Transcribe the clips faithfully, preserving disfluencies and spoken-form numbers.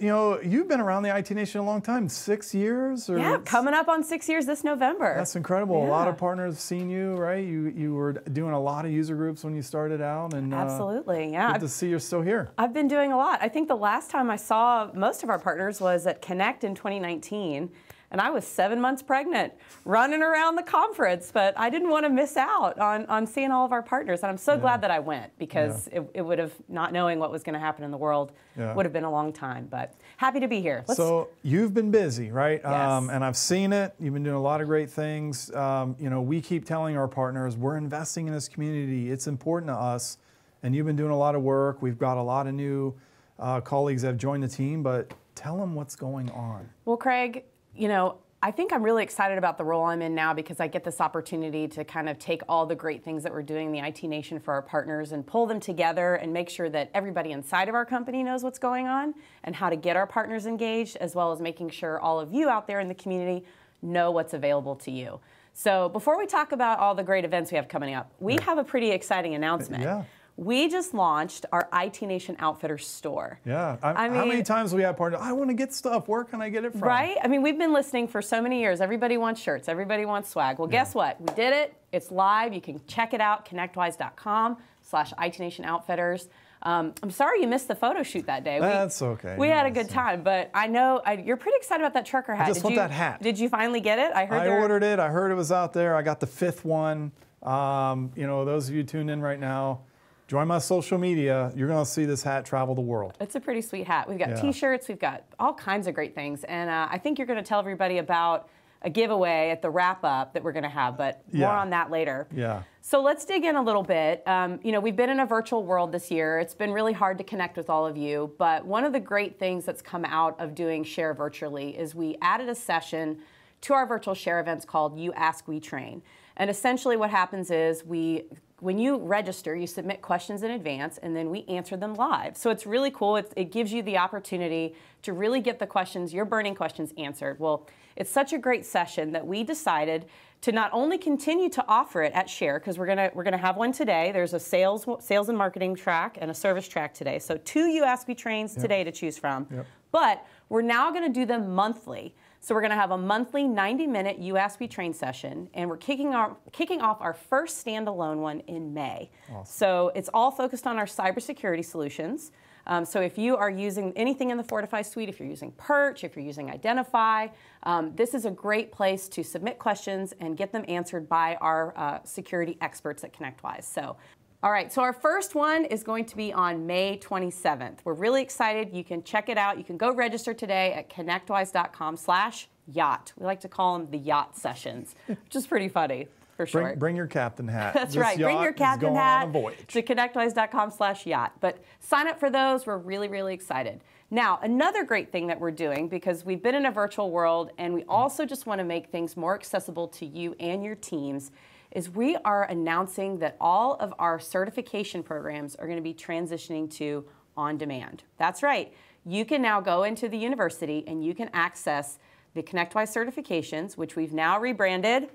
You know, you've been around the I T Nation a long time, six years? Or yeah, coming up on six years this November. That's incredible. Yeah. A lot of partners have seen you, right? You you were doing a lot of user groups when you started out. and Absolutely, uh, yeah. Good to see you're still here. I've been doing a lot. I think the last time I saw most of our partners was at Connect in twenty nineteen. And I was seven months pregnant, running around the conference, but I didn't want to miss out on, on seeing all of our partners. And I'm so yeah. glad that I went, because yeah. it, it would have, not knowing what was going to happen in the world, yeah. would have been a long time. But happy to be here. Let's so you've been busy, right? Yes. Um, and I've seen it. You've been doing a lot of great things. Um, you know, we keep telling our partners, we're investing in this community. It's important to us. And you've been doing a lot of work. We've got a lot of new uh, colleagues that have joined the team, but tell them what's going on. Well, Craig, you know, I think I'm really excited about the role I'm in now, because I get this opportunity to kind of take all the great things that we're doing in the I T Nation for our partners and pull them together and make sure that everybody inside of our company knows what's going on and how to get our partners engaged, as well as making sure all of you out there in the community know what's available to you. So before we talk about all the great events we have coming up, we yeah. have a pretty exciting announcement. Yeah. We just launched our I T Nation Outfitters store. Yeah, I, I mean, how many times we have partners, I want to get stuff, where can I get it from? Right, I mean, we've been listening for so many years. Everybody wants shirts, everybody wants swag. Well, yeah. guess what, we did it, it's live, you can check it out, connectwise dot com slash I T Nation Outfitters. Um, I'm sorry you missed the photo shoot that day. We, That's okay. We no, had a good time, but I know I, you're pretty excited about that trucker hat. I just did want you, that hat. Did you finally get it? I heard. I ordered it, I heard it was out there, I got the fifth one. Um, you know, those of you tuned in right now, join my social media, you're going to see this hat travel the world. It's a pretty sweet hat. We've got yeah. t-shirts, we've got all kinds of great things. And uh, I think you're going to tell everybody about a giveaway at the wrap-up that we're going to have, but yeah. more on that later. Yeah. So let's dig in a little bit. Um, you know, we've been in a virtual world this year. It's been really hard to connect with all of you, but one of the great things that's come out of doing Share Virtually is we added a session to our virtual Share events called You Ask, We Train. And essentially what happens is we... when you register, you submit questions in advance, and then we answer them live. So it's really cool. It, it gives you the opportunity to really get the questions, your burning questions, answered. Well, it's such a great session that we decided to not only continue to offer it at Share, because we're gonna we're gonna have one today. There's a sales sales and marketing track and a service track today. So two You Ask Me trains yep. today to choose from. Yep. But we're now gonna do them monthly. So we're going to have a monthly ninety minute You Ask Me Train session, and we're kicking, our, kicking off our first standalone one in May. Awesome. So it's all focused on our cybersecurity solutions. Um, so if you are using anything in the Fortify Suite, if you're using Perch, if you're using Identify, um, this is a great place to submit questions and get them answered by our uh, security experts at ConnectWise. So, all right, so our first one is going to be on May twenty-seventh. We're really excited. You can check it out. You can go register today at connectwise dot com slash yacht. We like to call them the yacht sessions, which is pretty funny, for sure. Bring, bring your captain hat. That's this right. Bring your captain hat to connectwise dot com slash yacht. But sign up for those. We're really, really excited. Now, another great thing that we're doing, because we've been in a virtual world, and we also just want to make things more accessible to you and your teams, is we are announcing that all of our certification programs are going to be transitioning to on-demand. That's right. You can now go into the university and you can access the ConnectWise certifications, which we've now rebranded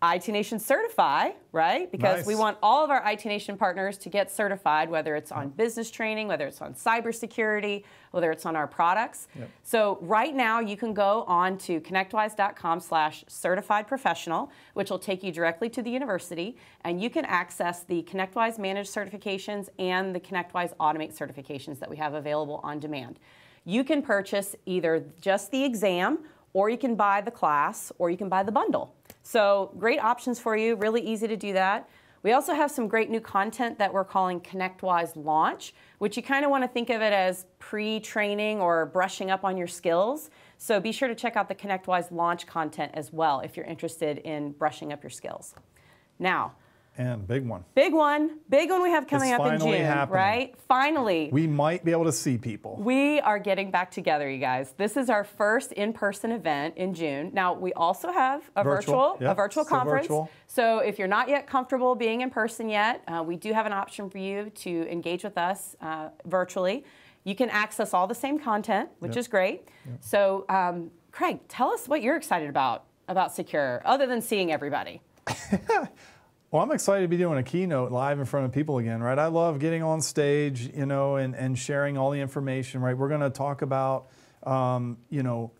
I T Nation Certify, right? Because nice. we want all of our I T Nation partners to get certified, whether it's on business training, whether it's on cybersecurity, whether it's on our products. Yep. So right now you can go on to connectwise dot com slash certified professional, which will take you directly to the university, and you can access the ConnectWise Managed certifications and the ConnectWise Automate certifications that we have available on demand. You can purchase either just the exam, or you can buy the class, or you can buy the bundle. So great options for you, really easy to do that. We also have some great new content that we're calling ConnectWise Launch, which you kind of want to think of it as pre-training or brushing up on your skills. So be sure to check out the ConnectWise Launch content as well if you're interested in brushing up your skills. Now, and big one. Big one. Big one we have coming up in June, happening. right? Finally. We might be able to see people. We are getting back together, you guys. This is our first in-person event in June. Now, we also have a virtual, virtual, yep. a virtual conference. Virtual. So if you're not yet comfortable being in person yet, uh, we do have an option for you to engage with us uh, virtually. You can access all the same content, which yep. is great. Yep. So, um, Craig, tell us what you're excited about, about Secure, other than seeing everybody. Well, I'm excited to be doing a keynote live in front of people again, right? I love getting on stage, you know, and, and sharing all the information, right? We're going to talk about, um, you know,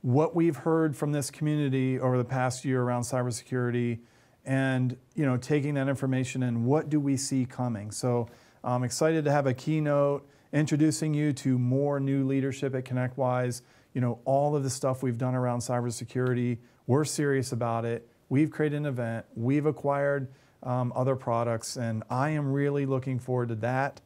what we've heard from this community over the past year around cybersecurity and, you know, taking that information and what do we see coming. So I'm excited to have a keynote introducing you to more new leadership at ConnectWise, you know, all of the stuff we've done around cybersecurity. We're serious about it. We've created an event, we've acquired um, other products, and I am really looking forward to that.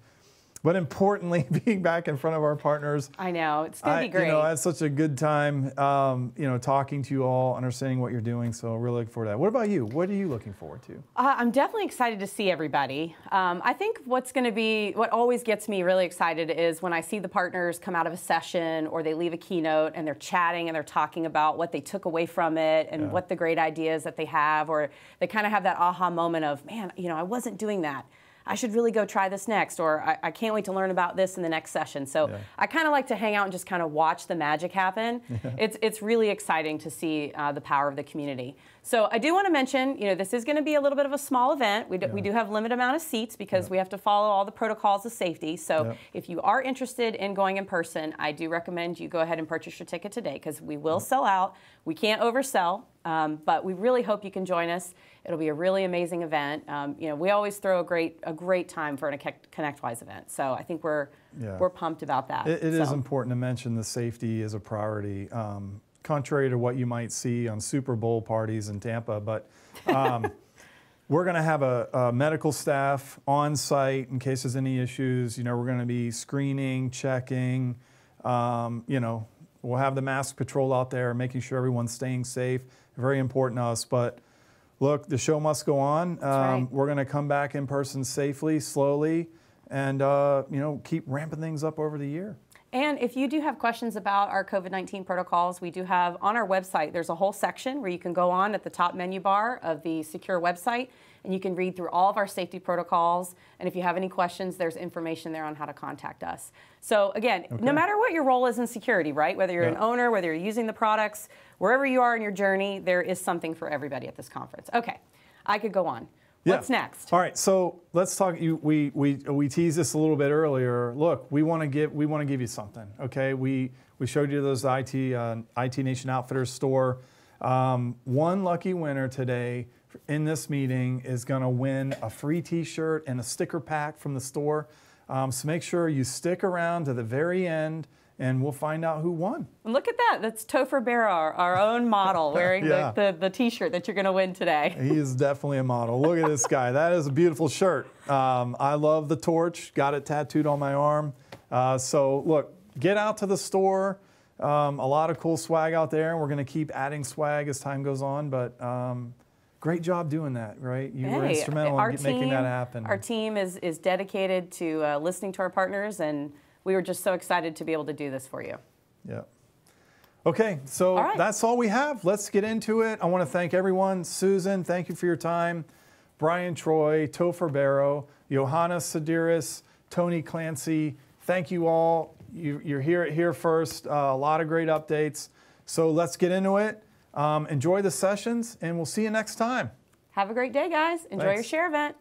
But importantly, being back in front of our partners. I know, it's gonna I, be great. You know, I had such a good time, um, you know, talking to you all, understanding what you're doing, so really looking forward to that. What about you? What are you looking forward to? Uh, I'm definitely excited to see everybody. Um, I think what's gonna be, what always gets me really excited is when I see the partners come out of a session or they leave a keynote and they're chatting and they're talking about what they took away from it and yeah. what the great ideas that they have, or they kind of have that aha moment of, man, you know, I wasn't doing that. I should really go try this next, or I, I can't wait to learn about this in the next session. So yeah. I kind of like to hang out and just kind of watch the magic happen. Yeah. It's, it's really exciting to see uh, the power of the community. So I do want to mention, you know, this is going to be a little bit of a small event. We do, yeah. we do have a limited amount of seats because yeah. we have to follow all the protocols of safety. So yeah. if you are interested in going in person, I do recommend you go ahead and purchase your ticket today, because we will yeah. sell out. We can't oversell. Um, but we really hope you can join us. It'll be a really amazing event. Um, you know, we always throw a great a great time for a ConnectWise event. So I think we're yeah. we're pumped about that. It, it so. is important to mention the safety is a priority, um, contrary to what you might see on Super Bowl parties in Tampa. But um, we're going to have a, a medical staff on site in case there's any issues. You know, we're going to be screening, checking. Um, you know, we'll have the mask patrol out there, making sure everyone's staying safe. Very important to us, but look, the show must go on. Um, right. We're going to come back in person safely, slowly, and uh, you know, keep ramping things up over the year. And if you do have questions about our COVID nineteen protocols, we do have on our website, there's a whole section where you can go on at the top menu bar of the secure website, and you can read through all of our safety protocols. And if you have any questions, there's information there on how to contact us. So again, okay. no matter what your role is in security, right? Whether you're yeah. an owner, whether you're using the products, wherever you are in your journey, there is something for everybody at this conference. Okay, I could go on. Yeah. What's next? All right, so let's talk. You, we we we teased this a little bit earlier. Look, we want to give we want to give you something. Okay, we we showed you those I T uh, I T Nation Outfitters store. Um, one lucky winner today in this meeting is going to win a free T-shirt and a sticker pack from the store. Um, so make sure you stick around to the very end, and we'll find out who won. And look at that. That's Topher Barra, our, our own model, wearing yeah. the, the, the T-shirt that you're going to win today. He is definitely a model. Look at this guy. That is a beautiful shirt. Um, I love the torch. Got it tattooed on my arm. Uh, so, look, get out to the store. Um, a lot of cool swag out there, and we're going to keep adding swag as time goes on. But um, great job doing that, right? You hey, were instrumental in team, making that happen. Our team is, is dedicated to uh, listening to our partners, and we were just so excited to be able to do this for you. Yeah. Okay, so all right. that's all we have. Let's get into it. I want to thank everyone. Susan, thank you for your time. Brian Troy, Topher Barra, Johanna Sidiris, Tony Clancy, thank you all. You, you're here at Here First. Uh, a lot of great updates. So let's get into it. Um, enjoy the sessions, and we'll see you next time. Have a great day, guys. Enjoy Thanks. your share event.